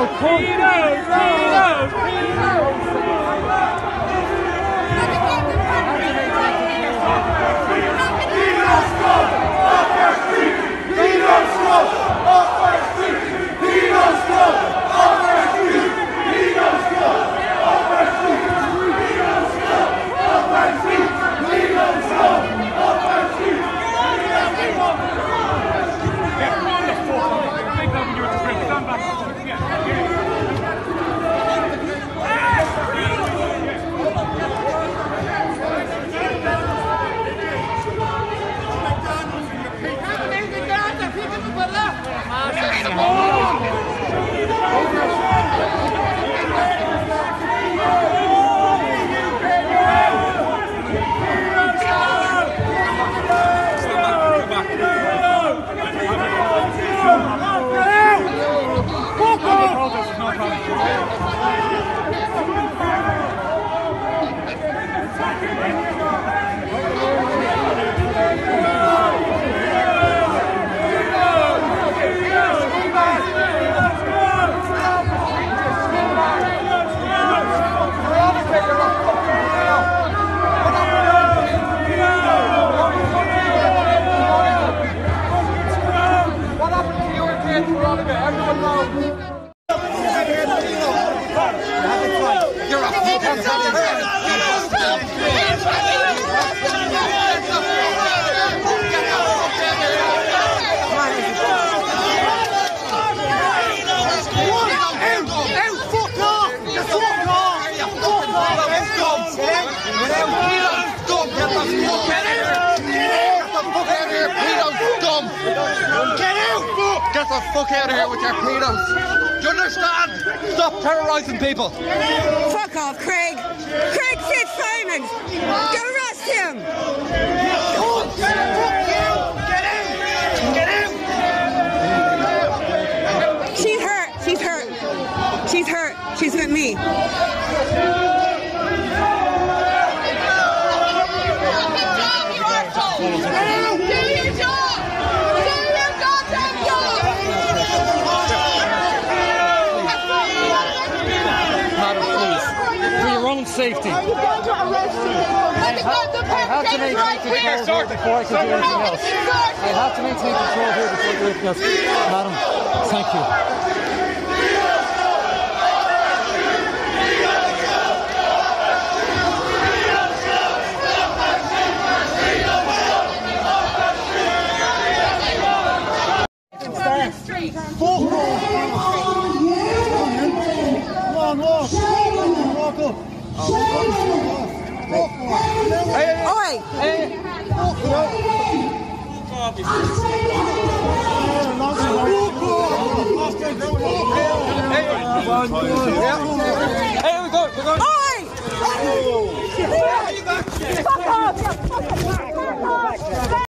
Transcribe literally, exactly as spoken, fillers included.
Get the fuck out of here with your pedos! Do you understand? Stop terrorising people! Fuck off, Craig! Craig Fitzsimons! Go arrest him! Oh, get out! Get out! Get out! She's hurt! She's hurt! She's hurt! She's with me! Safety. Are you going to arrest him? I have to maintain control here before I can do anything else. I have to maintain control here before I do anything else. Madam, thank you. Hey, we go, we go. Oi! Fuck off! Fuck off!